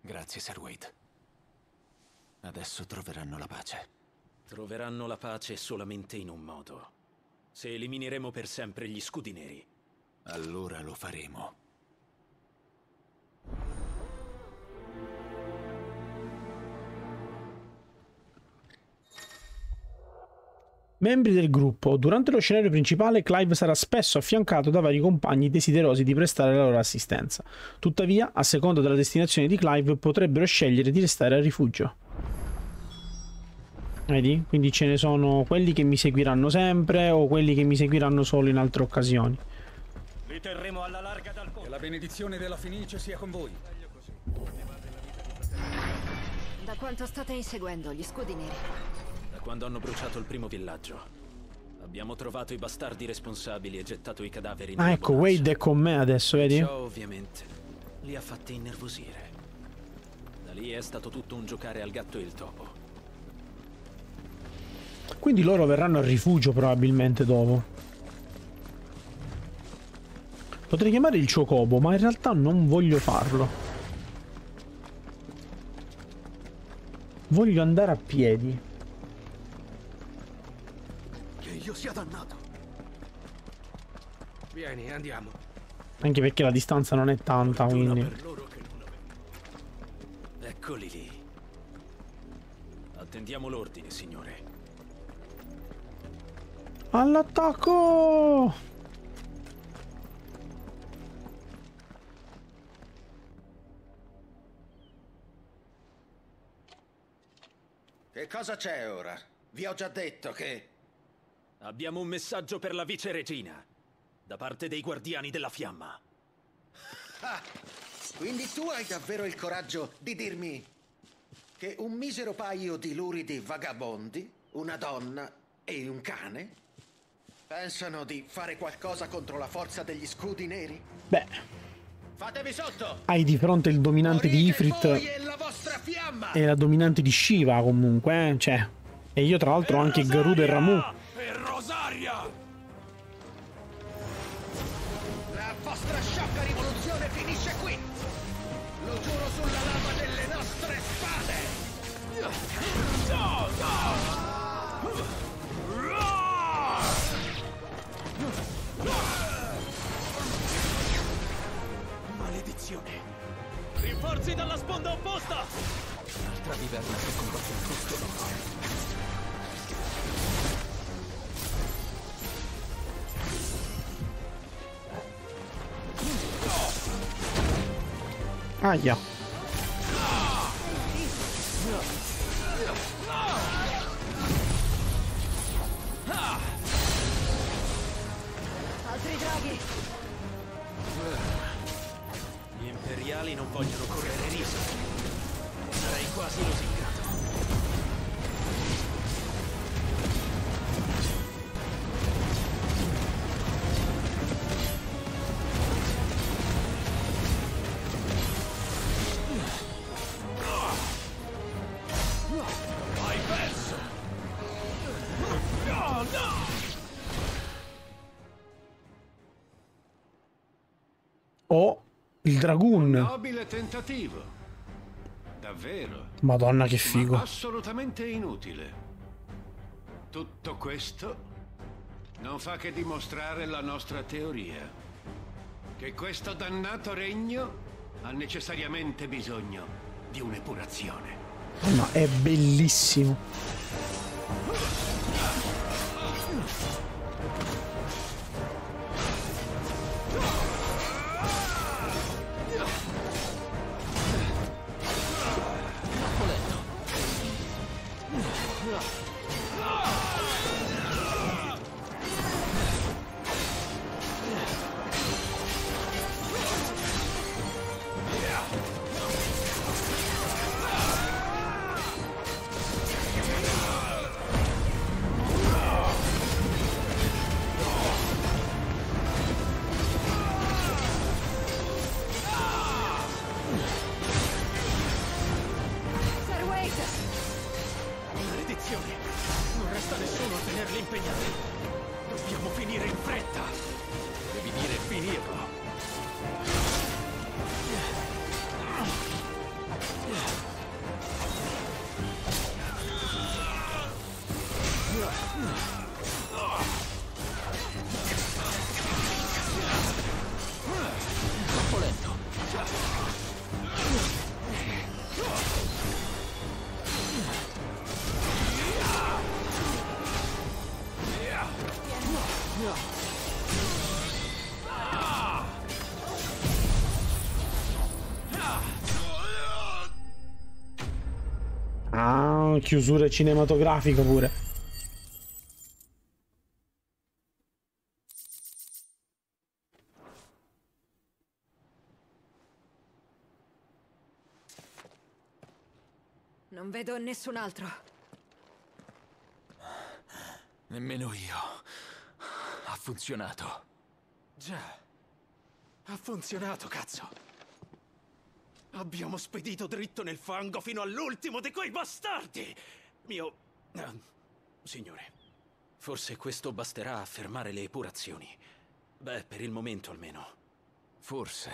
Grazie, Sir Wade. Adesso troveranno la pace. Troveranno la pace solamente in un modo. Se elimineremo per sempre gli Scudi Neri. Allora lo faremo. Membri del gruppo. Durante lo scenario principale Clive sarà spesso affiancato da vari compagni desiderosi di prestare la loro assistenza. Tuttavia, a seconda della destinazione di Clive, potrebbero scegliere di restare a rifugio. Vedi? Quindi ce ne sono quelli che mi seguiranno sempre o quelli che mi seguiranno solo in altre occasioni. Li terremo alla larga dal ponte. Che la benedizione della Fenice sia con voi. Da quanto state inseguendo gli Scudi Neri? Da quando hanno bruciato il primo villaggio. Abbiamo trovato i bastardi responsabili e gettato i cadaveri. Ah, ecco, Wade è con me adesso, vedi? Ciò ovviamente li ha fatti innervosire. Da lì è stato tutto un giocare al gatto e il topo. Quindi loro verranno al rifugio probabilmente dopo. Potrei chiamare il ciocobo, ma in realtà non voglio farlo. Voglio andare a piedi. Sia dannato. Vieni, andiamo. Anche perché la distanza non è tanta, quindi. Eccoli lì. Attendiamo l'ordine, signore. All'attacco! Che cosa c'è ora? Vi ho già detto che... Abbiamo un messaggio per la vice regina, da parte dei Guardiani della Fiamma. Ah, quindi tu hai davvero il coraggio di dirmi che un misero paio di luridi vagabondi, una donna e un cane, pensano di fare qualcosa contro la forza degli Scudi Neri? Beh, fatevi sotto! Hai di fronte il dominante Morite di Ifrit e la, e la dominante di Shiva comunque, eh? Cioè. E io tra l'altro ho anche Rosaria! Garuda e Ramu. Rosaria! La vostra sciocca rivoluzione finisce qui! Lo giuro sulla lama delle nostre spade! No, no! Maledizione! Rinforzi dalla sponda opposta! Un'altra viverna che combatte in tutto l'onore. Aia. Altri draghi. Gli imperiali non vogliono correre rischio. Sarei quasi lusingato. Il dragoon. Nobile tentativo. Davvero. Madonna che figo. Ma assolutamente inutile. Tutto questo non fa che dimostrare la nostra teoria, che questo dannato regno ha necessariamente bisogno di un'epurazione. Ma è bellissimo. Ah, chiusura cinematografica pure. Non vedo nessun altro. Nemmeno io. Ha funzionato. Già. Ha funzionato, cazzo. Abbiamo spedito dritto nel fango fino all'ultimo di quei bastardi! Mio... Ah, signore, forse questo basterà a fermare le epurazioni. Beh, per il momento almeno. Forse.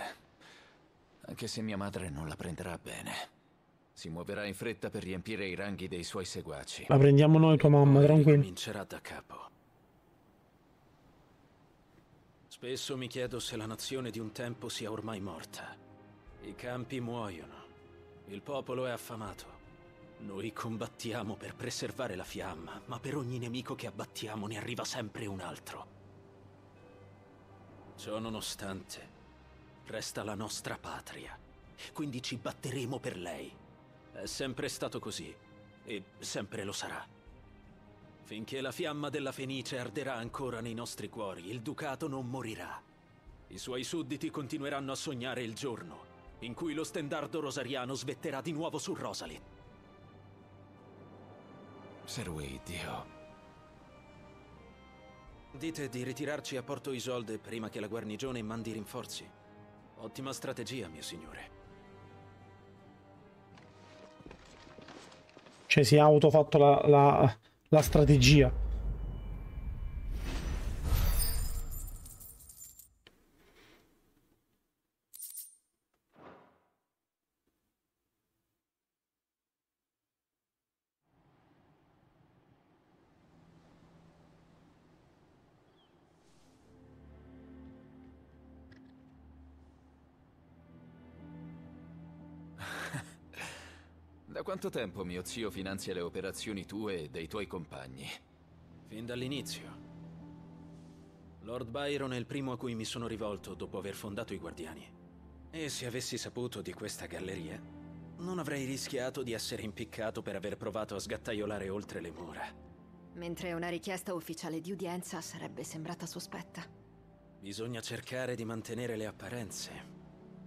Anche se mia madre non la prenderà bene. Si muoverà in fretta per riempire i ranghi dei suoi seguaci. La prendiamo noi, tua mamma, tranquillo. Comincerà da capo. Spesso mi chiedo se la nazione di un tempo sia ormai morta. I campi muoiono. Il popolo è affamato. Noi combattiamo per preservare la fiamma, ma per ogni nemico che abbattiamo ne arriva sempre un altro. Ciò nonostante, resta la nostra patria. Quindi ci batteremo per lei. È sempre stato così, e sempre lo sarà. Finché la fiamma della Fenice arderà ancora nei nostri cuori, il Ducato non morirà. I suoi sudditi continueranno a sognare il giorno in cui lo stendardo rosariano svetterà di nuovo su Rosalit. Sir Wade, Dio. Dite di ritirarci a Porto Isolde prima che la guarnigione mandi rinforzi. Ottima strategia, mio signore. Cioè si è autofatto la, la, la strategia. Quanto tempo mio zio finanzia le operazioni tue e dei tuoi compagni? Fin dall'inizio. Lord Byron è il primo a cui mi sono rivolto dopo aver fondato i Guardiani. E se avessi saputo di questa galleria, non avrei rischiato di essere impiccato per aver provato a sgattaiolare oltre le mura. Mentre una richiesta ufficiale di udienza sarebbe sembrata sospetta. Bisogna cercare di mantenere le apparenze.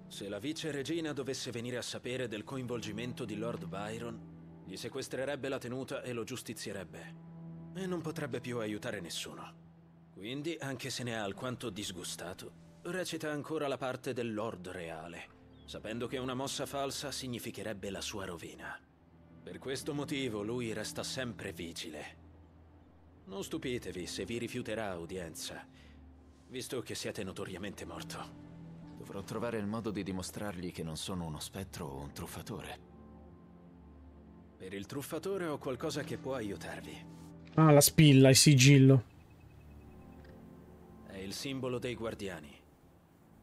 Se la vice regina dovesse venire a sapere del coinvolgimento di Lord Byron, gli sequestrerebbe la tenuta e lo giustizierebbe. E non potrebbe più aiutare nessuno. Quindi, anche se ne è alquanto disgustato, recita ancora la parte del Lord Reale, sapendo che una mossa falsa significherebbe la sua rovina. Per questo motivo lui resta sempre vigile. Non stupitevi se vi rifiuterà udienza, visto che siete notoriamente morto. Dovrò trovare il modo di dimostrargli che non sono uno spettro o un truffatore. Per il truffatore ho qualcosa che può aiutarvi. Ah, la spilla, il sigillo. È il simbolo dei Guardiani.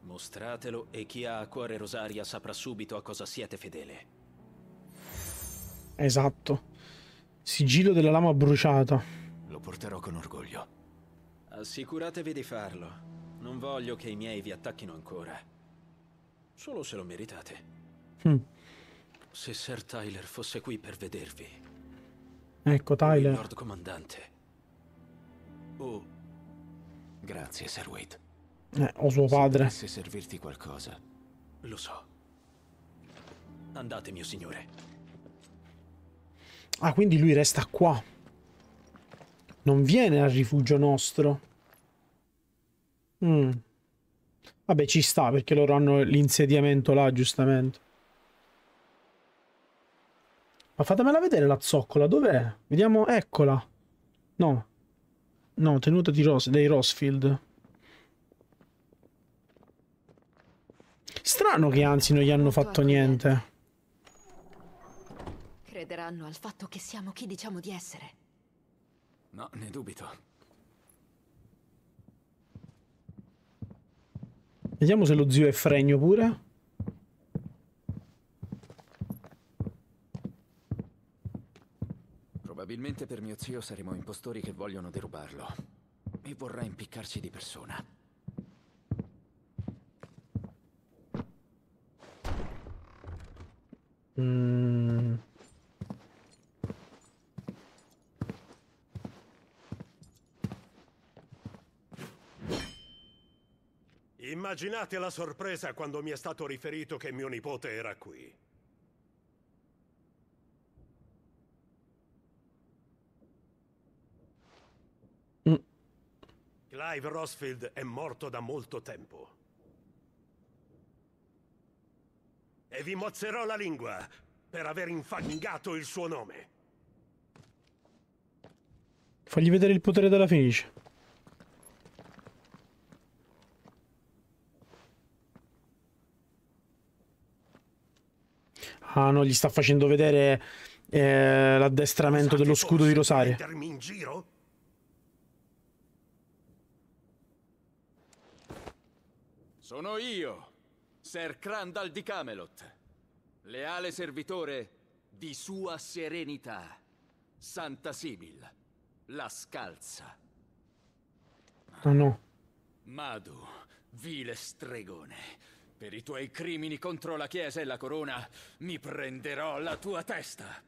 Mostratelo e chi ha a cuore Rosaria saprà subito a cosa siete fedele. Esatto. Sigillo della lama bruciata. Lo porterò con orgoglio. Assicuratevi di farlo. Non voglio che i miei vi attacchino ancora. Solo se lo meritate. Mm. Se Sir Tyler fosse qui per vedervi. Ecco Tyler. Il Lord Comandante. Oh. Grazie, Sir Wade. Eh, o suo padre. Se dovesse servirti qualcosa. Lo so. Andate, mio signore. Ah, quindi lui resta qua. Non viene al rifugio nostro. Mm. Vabbè, ci sta, perché loro hanno l'insediamento là, giustamente. Ma fatemela vedere la zoccola, dov'è? Vediamo, eccola. No. No, tenuta di Ros dei Rosfield. Strano che anzi non gli hanno fatto niente. Crederanno al fatto che siamo chi diciamo di essere. No, ne dubito. Vediamo se lo zio è fregno pure. Probabilmente per mio zio saremo impostori che vogliono derubarlo. E vorrà impiccarci di persona. Mm. Immaginate la sorpresa quando mi è stato riferito che mio nipote era qui. Clive Rosfield è morto da molto tempo. E vi mozzerò la lingua per aver infanghiato il suo nome. Fagli vedere il potere della Fenice. Ah no, gli sta facendo vedere eh, l'addestramento dello scudo di Rosaria. In giro? Sono io, Sir Crandall di Camelot, leale servitore di Sua Serenità, Santa Sibyl, la Scalza. Oh no. Madu, vile stregone, per i tuoi crimini contro la Chiesa e la Corona mi prenderò la tua testa.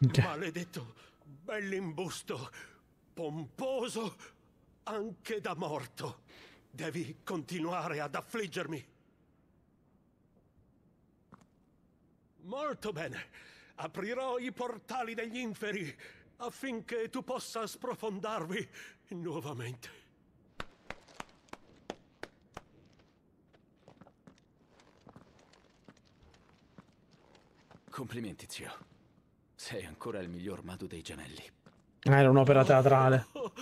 Okay. Maledetto, bell'imbusto, pomposo, anche da morto. Devi continuare ad affliggermi. Molto bene, aprirò i portali degli inferi affinché tu possa sprofondarvi nuovamente. Complimenti, zio. Sei ancora il miglior mago dei gemelli. Era un'opera teatrale. Oh,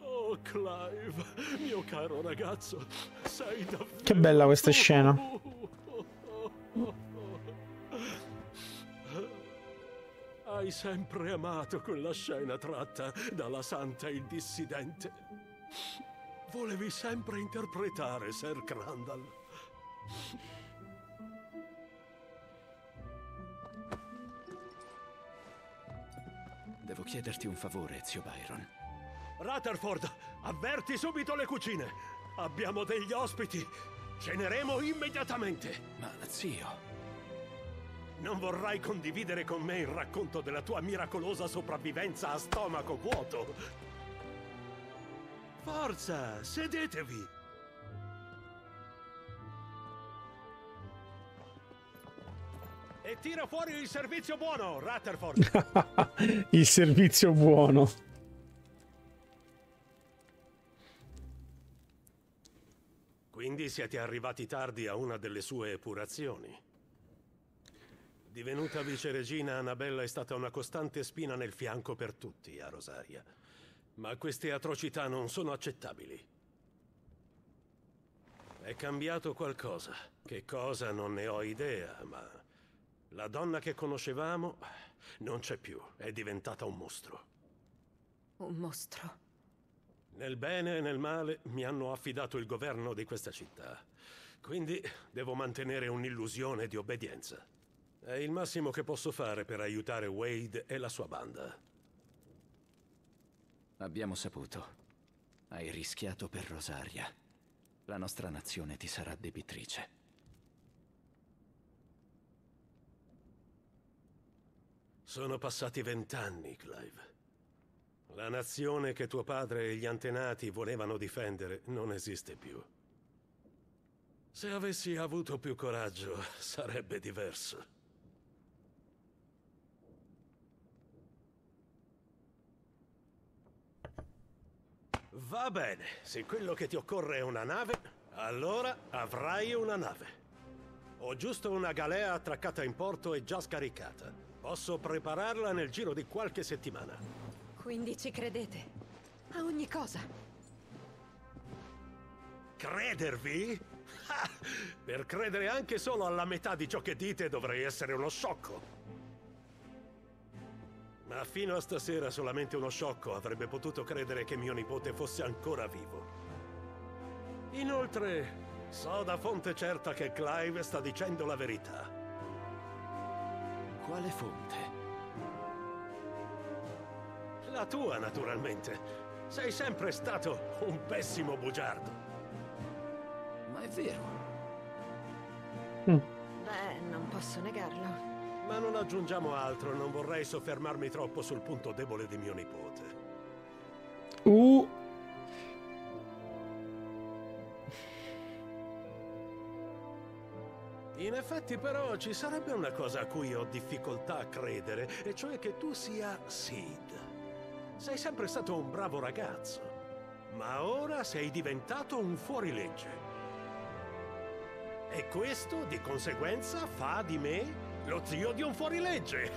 oh, oh, Clive, mio caro ragazzo, sei davvero... Che bella questa scena. Oh, oh, oh, oh, oh. Hai sempre amato quella scena tratta dalla Santa e il Dissidente. Volevi sempre interpretare Sir Crandall. Devo chiederti un favore, zio Byron. Rutherford, avverti subito le cucine. Abbiamo degli ospiti. Ceneremo immediatamente. Ma, zio... Non vorrai condividere con me il racconto della tua miracolosa sopravvivenza a stomaco vuoto? Forza, sedetevi. E tira fuori il servizio buono, Rutherford. Il servizio buono. Quindi siete arrivati tardi a una delle sue epurazioni. Divenuta viceregina, Annabella è stata una costante spina nel fianco per tutti a Rosaria. Ma queste atrocità non sono accettabili. È cambiato qualcosa. Che cosa non ne ho idea, ma... La donna che conoscevamo non c'è più, è diventata un mostro. Un mostro? Nel bene e nel male mi hanno affidato il governo di questa città. Quindi devo mantenere un'illusione di obbedienza. È il massimo che posso fare per aiutare Wade e la sua banda. Abbiamo saputo. Hai rischiato per Rosaria. La nostra nazione ti sarà debitrice. Sono passati vent'anni, Clive. La nazione che tuo padre e gli antenati volevano difendere non esiste più. Se avessi avuto più coraggio, sarebbe diverso. Va bene, se quello che ti occorre è una nave, allora avrai una nave. Ho giusto una galea attraccata in porto e già scaricata. Posso prepararla nel giro di qualche settimana. Quindi ci credete? A ogni cosa. Credervi? Ah, per credere anche solo alla metà di ciò che dite dovrei essere uno sciocco. Ma fino a stasera solamente uno sciocco avrebbe potuto credere che mio nipote fosse ancora vivo. Inoltre, so da fonte certa che Clive sta dicendo la verità. Quale fonte? La tua, naturalmente. Sei sempre stato un pessimo bugiardo. Ma è vero. Mm. Beh, non posso negarlo. Ma non aggiungiamo altro, non vorrei soffermarmi troppo sul punto debole di mio nipote. Uh. In effetti però ci sarebbe una cosa a cui ho difficoltà a credere, e cioè che tu sia Sid. Sei sempre stato un bravo ragazzo, ma ora sei diventato un fuorilegge. E questo, di conseguenza, fa di me lo zio di un fuorilegge.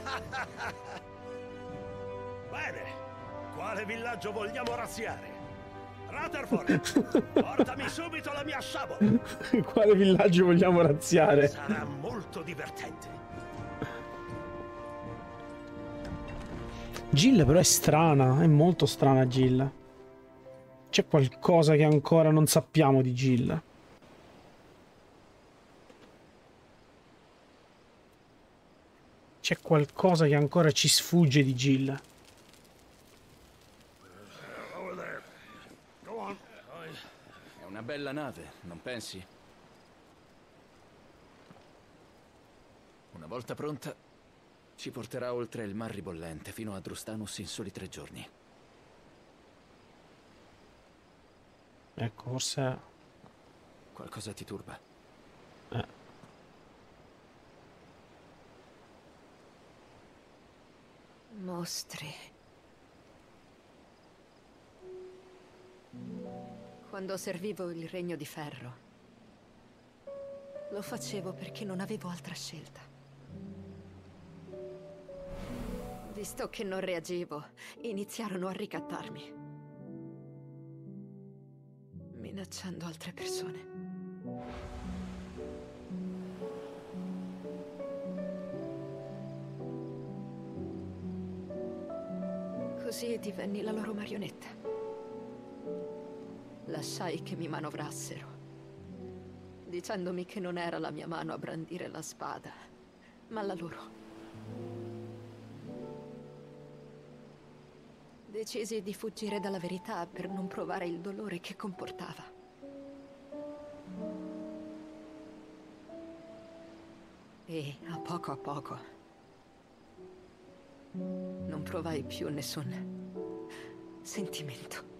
Bene, quale villaggio vogliamo razziare? Rutherford, portami subito la mia sciabola. Quale villaggio vogliamo razziare? Sarà molto divertente. Jill però è strana, è molto strana Jill. C'è qualcosa che ancora non sappiamo di Jill. C'è qualcosa che ancora ci sfugge di Jill. È una bella nave, non pensi? Una volta pronta, ci porterà oltre il Mar Ribollente fino a Drustanus in soli tre giorni. Ecco, forse... qualcosa ti turba? Eh. Mostri. Quando servivo il Regno di Ferro, lo facevo perché non avevo altra scelta. Visto che non reagivo, iniziarono a ricattarmi, minacciando altre persone. Così divenni la loro marionetta. Lasciai che mi manovrassero, dicendomi che non era la mia mano a brandire la spada, ma la loro. Decisi di fuggire dalla verità per non provare il dolore che comportava. E a poco a poco... non provai più nessun sentimento.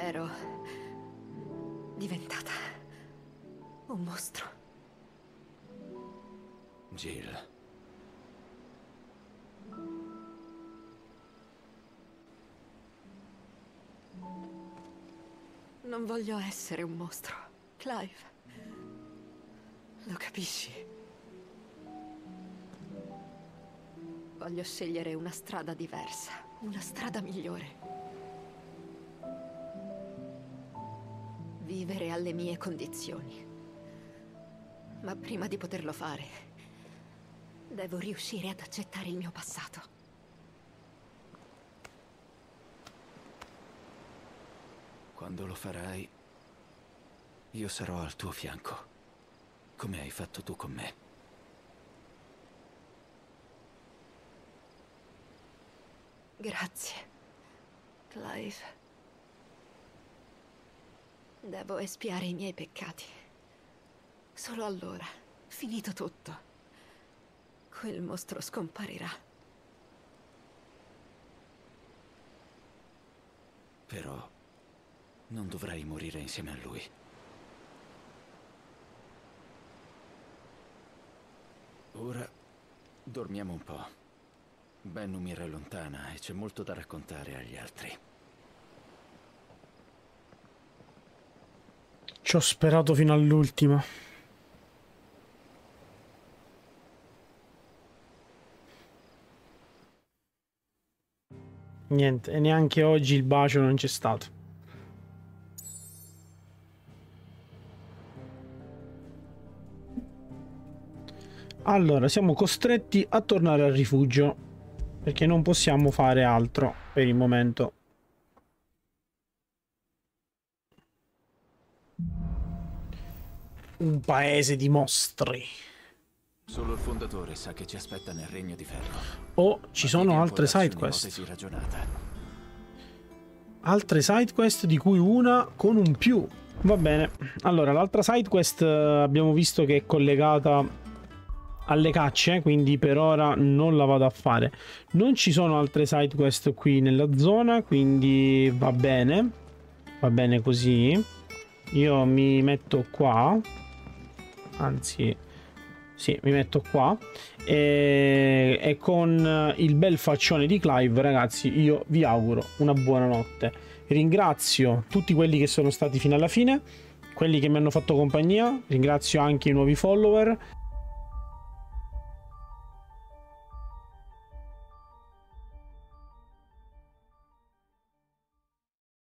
Ero diventata un mostro. Jill. Non voglio essere un mostro. Clive, lo capisci? Voglio scegliere una strada diversa, una strada migliore. Vivere alle mie condizioni. Ma prima di poterlo fare, devo riuscire ad accettare il mio passato. Quando lo farai... io sarò al tuo fianco, come hai fatto tu con me. Grazie, Clive. Devo espiare i miei peccati. Solo allora, finito tutto, quel mostro scomparirà. Però non dovrai morire insieme a lui. Ora dormiamo un po'. Benumir è lontana e c'è molto da raccontare agli altri. Ci ho sperato fino all'ultimo. Niente, e neanche oggi il bacio non c'è stato. Allora, siamo costretti a tornare al rifugio, perché non possiamo fare altro per il momento. Un paese di mostri. Solo il fondatore sa che ci aspetta nel Regno di Ferro. Oh, ci sono altre side quest. Altre side quest di cui una con un più. Va bene. Allora, l'altra side quest abbiamo visto che è collegata alle cacce, quindi per ora non la vado a fare. Non ci sono altre side quest qui nella zona, quindi va bene, va bene così. Io mi metto qua, anzi sì, mi metto qua e, e con il bel faccione di Clive, ragazzi, io vi auguro una buona notte. Ringrazio tutti quelli che sono stati fino alla fine, quelli che mi hanno fatto compagnia, ringrazio anche i nuovi follower.